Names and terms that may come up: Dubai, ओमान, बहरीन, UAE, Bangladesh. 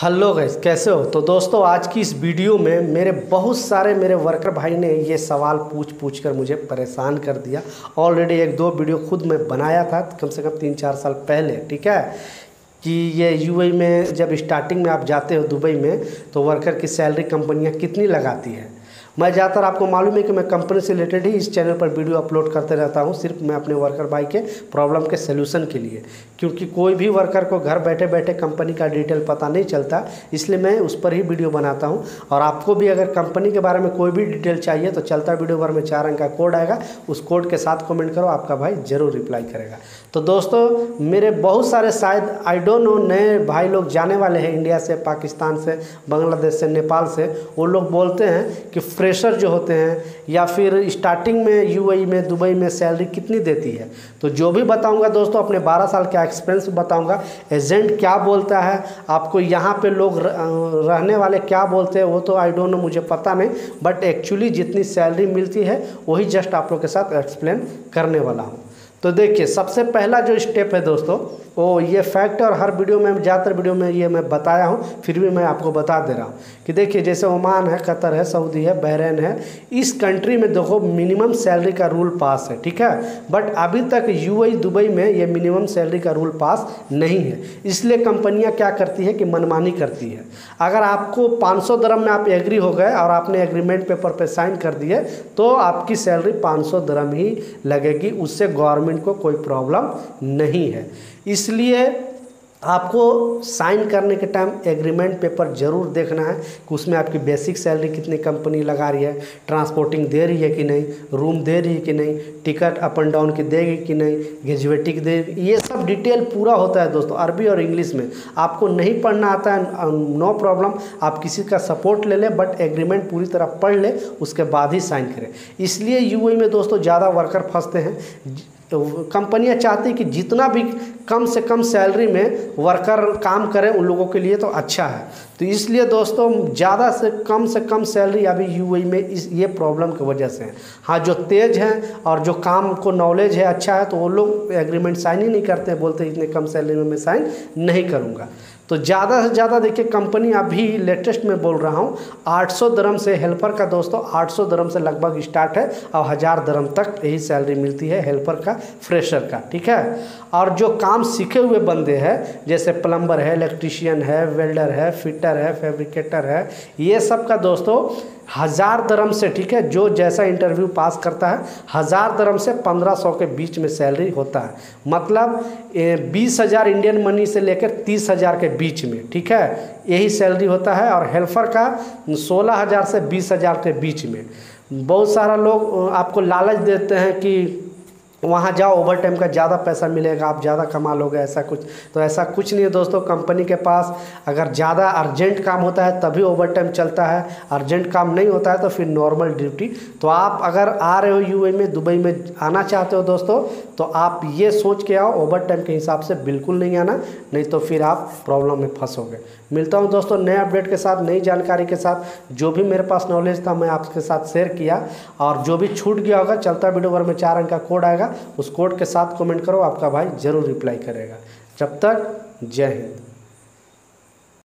Hello guys, कैसे हो। तो दोस्तों, आज की इस वीडियो में बहुत सारे मेरे वर्कर भाई ने ये सवाल पूछ कर मुझे परेशान कर दिया। ऑलरेडी एक दो वीडियो खुद मैं बनाया था कम से कम 3-4 साल पहले, ठीक है, कि ये यूएई में जब स्टार्टिंग में आप जाते हो दुबई में तो वर्कर की सैलरी कंपनियां कितनी लगाती है। मैं ज़्यादातर आपको मालूम है कि मैं कंपनी से रिलेटेड ही इस चैनल पर वीडियो अपलोड करते रहता हूं, सिर्फ मैं अपने वर्कर भाई के प्रॉब्लम के सलूशन के लिए, क्योंकि कोई भी वर्कर को घर बैठे बैठे कंपनी का डिटेल पता नहीं चलता, इसलिए मैं उस पर ही वीडियो बनाता हूं। और आपको भी अगर कंपनी के बारे में कोई भी डिटेल चाहिए तो चलता वीडियो भर में 4 अंक का कोड आएगा, उस कोड के साथ कमेंट करो, आपका भाई ज़रूर रिप्लाई करेगा। तो दोस्तों, मेरे बहुत सारे शायद आई डोंट नो नए भाई लोग जाने वाले हैं इंडिया से, पाकिस्तान से, बांग्लादेश से, नेपाल से। वो लोग बोलते हैं कि फ्रेशर जो होते हैं या फिर स्टार्टिंग में यूएई में दुबई में सैलरी कितनी देती है। तो जो भी बताऊंगा दोस्तों, अपने 12 साल का एक्सपीरियंस बताऊंगा, एजेंट क्या बोलता है, आपको यहाँ पे लोग रहने वाले क्या बोलते हैं वो तो आई डोंट नो, मुझे पता नहीं, बट एक्चुअली जितनी सैलरी मिलती है वही जस्ट आप लोग के साथ एक्सप्लेन करने वाला हूँ। तो देखिए, सबसे पहला जो स्टेप है दोस्तों, वो ये फैक्ट और हर वीडियो में, ज़्यादातर वीडियो में ये मैं बताया हूँ, फिर भी मैं आपको बता दे रहा हूँ कि देखिए, जैसे ओमान है, कतर है, सऊदी है, बहरीन है, इस कंट्री में देखो मिनिमम सैलरी का रूल पास है, ठीक है, बट अभी तक यूएई दुबई में ये मिनिमम सैलरी का रूल पास नहीं है। इसलिए कंपनियाँ क्या करती है कि मनमानी करती है। अगर आपको 500 दरम में आप एग्री हो गए और आपने एग्रीमेंट पेपर पर साइन कर दिए तो आपकी सैलरी 500 दरम ही लगेगी, उससे गवर्नमेंट को कोई प्रॉब्लम नहीं है। इसलिए आपको साइन करने के टाइम एग्रीमेंट पेपर ज़रूर देखना है कि उसमें आपकी बेसिक सैलरी कितनी कंपनी लगा रही है, ट्रांसपोर्टिंग दे रही है कि नहीं, रूम दे रही है कि नहीं, टिकट अप एंड डाउन की देगी कि नहीं, ग्रेजुएटी की देगी, ये सब डिटेल पूरा होता है दोस्तों अरबी और इंग्लिश में। आपको नहीं पढ़ना आता है, नो प्रॉब्लम, आप किसी का सपोर्ट ले लें, बट एग्रीमेंट पूरी तरह पढ़ लें, उसके बाद ही साइन करें। इसलिए यूएई में दोस्तों ज़्यादा वर्कर फंसते हैं। तो कंपनियां चाहती कि जितना भी कम से कम सैलरी में वर्कर काम करें उन लोगों के लिए तो अच्छा है। तो इसलिए दोस्तों ज़्यादा से कम सैलरी अभी यूएई में इस ये प्रॉब्लम की वजह से है। हाँ, जो तेज हैं और जो काम को नॉलेज है अच्छा है तो वो लोग एग्रीमेंट साइन ही नहीं करते, बोलते इतने कम सैलरी में मैं साइन नहीं करूँगा। तो ज़्यादा से ज़्यादा देखिए, कंपनी अभी लेटेस्ट में बोल रहा हूँ 800 दरम से हेल्पर का दोस्तों, 800 दरम से लगभग स्टार्ट है और 1000 दरम तक यही सैलरी मिलती है हेल्पर का, फ्रेशर का, ठीक है। और जो काम सीखे हुए बंदे हैं जैसे प्लम्बर है, इलेक्ट्रिशियन है, वेल्डर है, फिटर है, फैब्रिकेटर है, ये सब का दोस्तों 1000 दरम से, ठीक है, जो जैसा इंटरव्यू पास करता है 1000 दरम से 1500 के बीच में सैलरी होता है, मतलब 20000 इंडियन मनी से लेकर 30000 के बीच में, ठीक है, यही सैलरी होता है। और हेल्पर का 16000 से 20000 के बीच में। बहुत सारा लोग आपको लालच देते हैं कि वहाँ जाओ, ओवर टाइम का ज़्यादा पैसा मिलेगा, आप ज़्यादा कमा लोगे, ऐसा कुछ। तो ऐसा कुछ नहीं है दोस्तों, कंपनी के पास अगर ज़्यादा अर्जेंट काम होता है तभी ओवर टाइम चलता है, अर्जेंट काम नहीं होता है तो फिर नॉर्मल ड्यूटी। तो आप अगर आ रहे हो यूएई में, दुबई में आना चाहते हो दोस्तों, तो आप ये सोच के आओ ओवर टाइम के हिसाब से बिल्कुल नहीं आना, नहीं तो फिर आप प्रॉब्लम में फंसोगे। मिलता हूँ दोस्तों नए अपडेट के साथ, नई जानकारी के साथ। जो भी मेरे पास नॉलेज था मैं आपके साथ शेयर किया, और जो भी छूट गया होगा चलता वीडियो भर में 4 अंक का कोड आएगा, उस कोड के साथ कमेंट करो, आपका भाई जरूर रिप्लाई करेगा। जब तक जय हिंद।